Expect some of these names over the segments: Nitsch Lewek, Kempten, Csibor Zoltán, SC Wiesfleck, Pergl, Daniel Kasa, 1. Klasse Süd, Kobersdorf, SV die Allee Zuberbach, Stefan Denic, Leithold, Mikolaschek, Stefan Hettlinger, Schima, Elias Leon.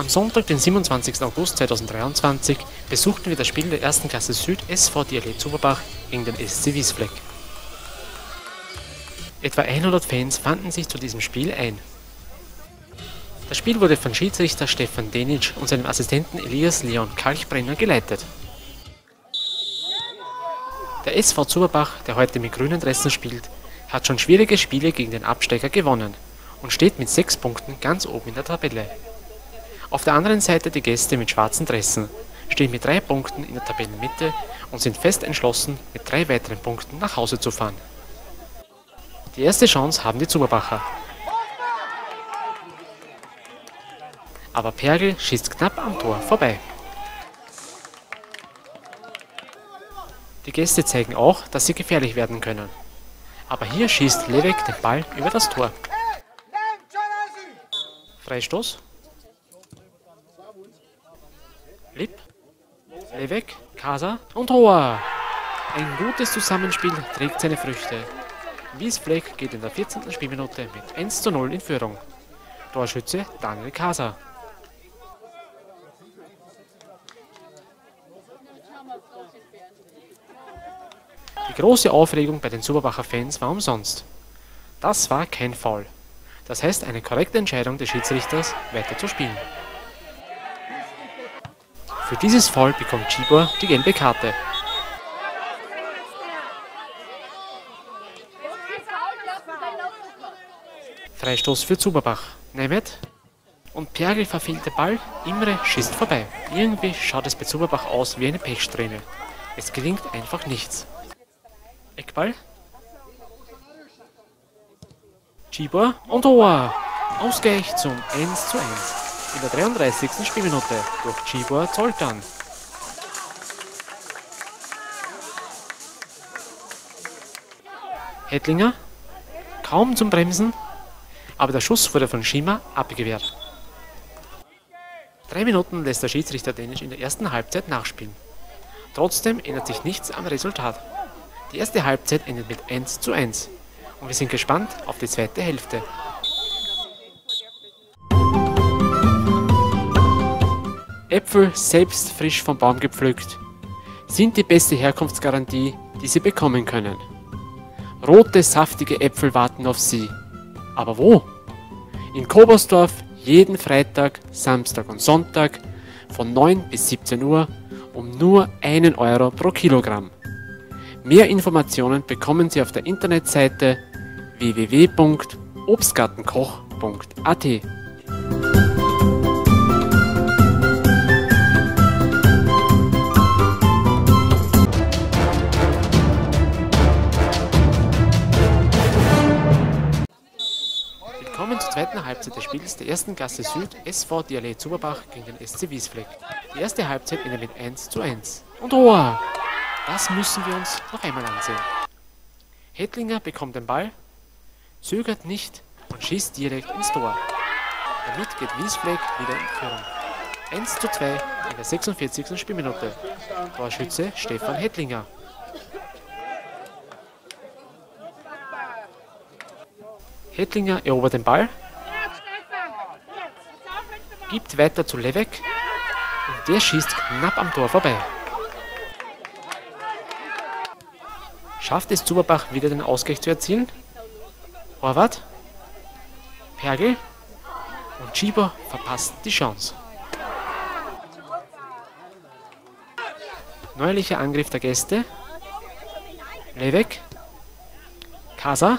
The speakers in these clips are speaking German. Am Sonntag, den 27. August 2023, besuchten wir das Spiel der 1. Klasse Süd SV die Allee Zuberbach gegen den SC Wiesfleck. Etwa 100 Fans fanden sich zu diesem Spiel ein. Das Spiel wurde von Schiedsrichter Stefan Denic und seinem Assistenten Elias Leon geleitet. Der SV Zuberbach, der heute mit grünen Dressen spielt, hat schon schwierige Spiele gegen den Absteiger gewonnen und steht mit 6 Punkten ganz oben in der Tabelle. Auf der anderen Seite die Gäste mit schwarzen Dressen, stehen mit 3 Punkten in der Tabellenmitte und sind fest entschlossen, mit 3 weiteren Punkten nach Hause zu fahren. Die erste Chance haben die Zuberbacher. Aber Pergl schießt knapp am Tor vorbei. Die Gäste zeigen auch, dass sie gefährlich werden können. Aber hier schießt Lewek den Ball über das Tor. Freistoß. Lipp, Lewek, Kasa und Tor! Ein gutes Zusammenspiel trägt seine Früchte. Wiesfleck geht in der 14. Spielminute mit 1:0 in Führung. Torschütze Daniel Kasa. Die große Aufregung bei den Zuberbacher Fans war umsonst. Das war kein Foul. Das heißt eine korrekte Entscheidung des Schiedsrichters, weiter zu spielen. Für dieses Foul bekommt Csibor die gelbe Karte. Freistoß für Zuberbach. Nemeth und Pergl verfehlt den Ball, Imre schießt vorbei. Irgendwie schaut es bei Zuberbach aus wie eine Pechsträhne. Es gelingt einfach nichts. Eckball. Csibor und Tor! Ausgleich zum 1:1. In der 33. Spielminute durch Csibor Zoltán. Hettlinger, kaum zum Bremsen, aber der Schuss wurde von Schima abgewehrt. 3 Minuten lässt der Schiedsrichter Denic in der ersten Halbzeit nachspielen. Trotzdem ändert sich nichts am Resultat. Die erste Halbzeit endet mit 1:1 und wir sind gespannt auf die zweite Hälfte. Äpfel selbst frisch vom Baum gepflückt, sind die beste Herkunftsgarantie, die Sie bekommen können. Rote, saftige Äpfel warten auf Sie. Aber wo? In Kobersdorf jeden Freitag, Samstag und Sonntag von 9 bis 17 Uhr um nur 1 € pro Kilogramm. Mehr Informationen bekommen Sie auf der Internetseite www.obstgartenkoch.at. Zweiten Halbzeit des Spiels der 1. Klasse Süd SV die Allee Zuberbach gegen den SC Wiesfleck. Die erste Halbzeit endet mit 1:1. Und Tor! Das müssen wir uns noch einmal ansehen. Hettlinger bekommt den Ball, zögert nicht und schießt direkt ins Tor. Damit geht Wiesfleck wieder in Führung. 1:2 in der 46. Spielminute. Torschütze Stefan Hettlinger. Hettlinger erobert den Ball, gibt weiter zu Lewek und der schießt knapp am Tor vorbei. Schafft es Zuberbach wieder den Ausgleich zu erzielen? Horvath, Pergl und Csibor verpasst die Chance. Neuerlicher Angriff der Gäste, Lewek, Kasa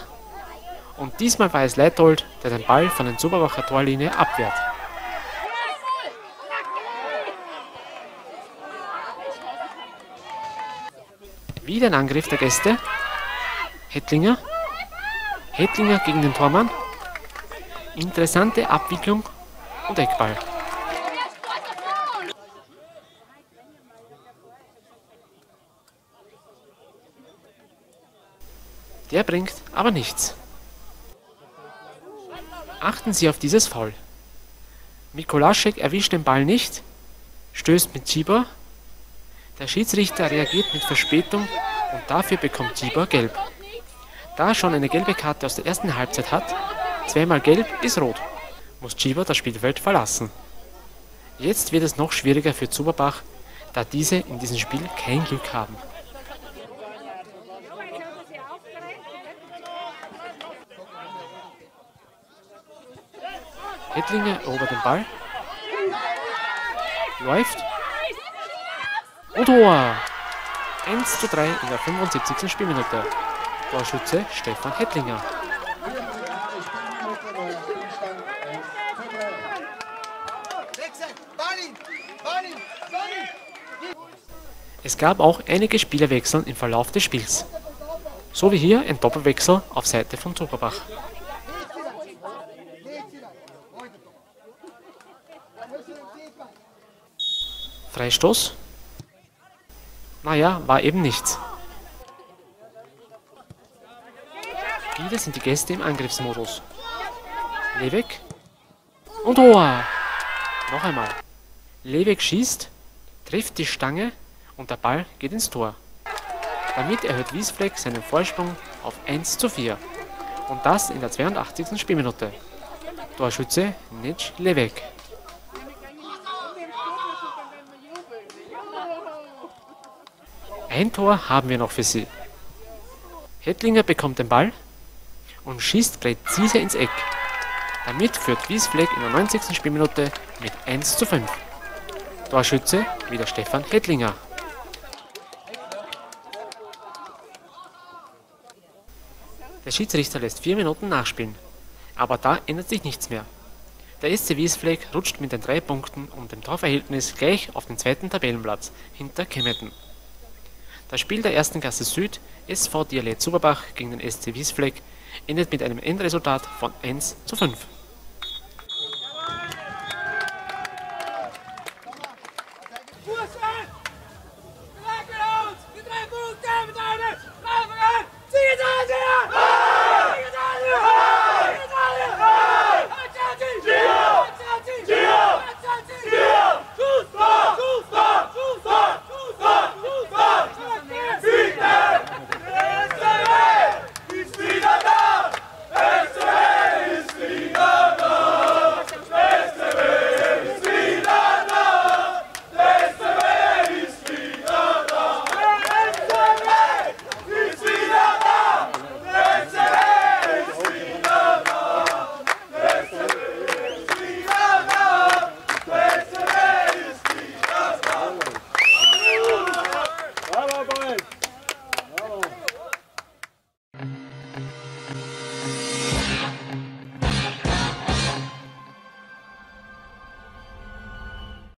und diesmal war es Leithold, der den Ball von der Zuberbacher Torlinie abwehrt. Wieder ein Angriff der Gäste. Hettlinger. Hettlinger gegen den Tormann. Interessante Abwicklung und Eckball. Der bringt aber nichts. Achten Sie auf dieses Foul. Mikolaschek erwischt den Ball nicht, stößt mit Csibor. Der Schiedsrichter reagiert mit Verspätung und dafür bekommt Csibor gelb. Da er schon eine gelbe Karte aus der ersten Halbzeit hat, 2-mal gelb ist rot, muss Csibor das Spielfeld verlassen. Jetzt wird es noch schwieriger für Zuberbach, da diese in diesem Spiel kein Glück haben. Hettlinger erobert den Ball, läuft und Tor! 1:3 in der 75. Spielminute. Torschütze Stefan Hettlinger. Es gab auch einige Spielerwechsel im Verlauf des Spiels. So wie hier ein Doppelwechsel auf Seite von Zuberbach. Freistoß? Naja, war eben nichts. Wieder sind die Gäste im Angriffsmodus. Lewek und Tor! Noch einmal. Lewek schießt, trifft die Stange und der Ball geht ins Tor. Damit erhöht Wiesfleck seinen Vorsprung auf 1:4. Und das in der 82. Spielminute. Torschütze Nitsch Lewek. Ein Tor haben wir noch für sie. Hettlinger bekommt den Ball und schießt präzise ins Eck. Damit führt Wiesfleck in der 90. Spielminute mit 1:5. Torschütze wieder Stefan Hettlinger. Der Schiedsrichter lässt 4 Minuten nachspielen, aber da ändert sich nichts mehr. Der SC Wiesfleck rutscht mit den 3 Punkten und dem Torverhältnis gleich auf den 2. Tabellenplatz hinter Kempten. Das Spiel der 1. Klasse Süd, SV die Allee Zuberbach gegen den SC Wiesfleck, endet mit einem Endresultat von 1:5.